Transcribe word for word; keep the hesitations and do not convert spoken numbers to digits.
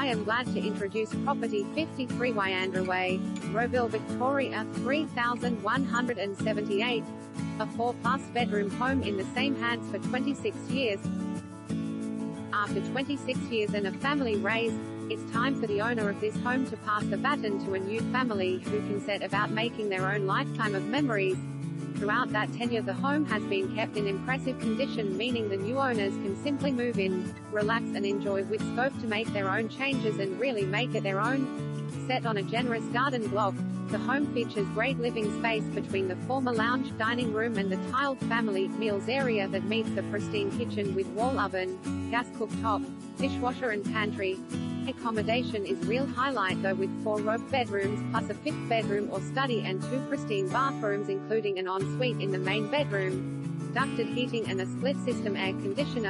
I am glad to introduce property fifty-three Wyandra Way, Rowville, Victoria three thousand one hundred seventy-eight, a four-plus bedroom home in the same hands for twenty-six years. After twenty-six years and a family raise, it's time for the owner of this home to pass the baton to a new family who can set about making their own lifetime of memories. Throughout that tenure, the home has been kept in impressive condition, meaning the new owners can simply move in, relax and enjoy, with scope to make their own changes and really make it their own. Set on a generous garden block, the home features great living space between the former lounge, dining room and the tiled family meals area that meets the pristine kitchen with wall oven, gas cooktop, dishwasher and pantry. Accommodation is real highlight though, with four robe bedrooms plus a fifth bedroom or study and two pristine bathrooms including an ensuite in the main bedroom, ducted heating and a split system air conditioner.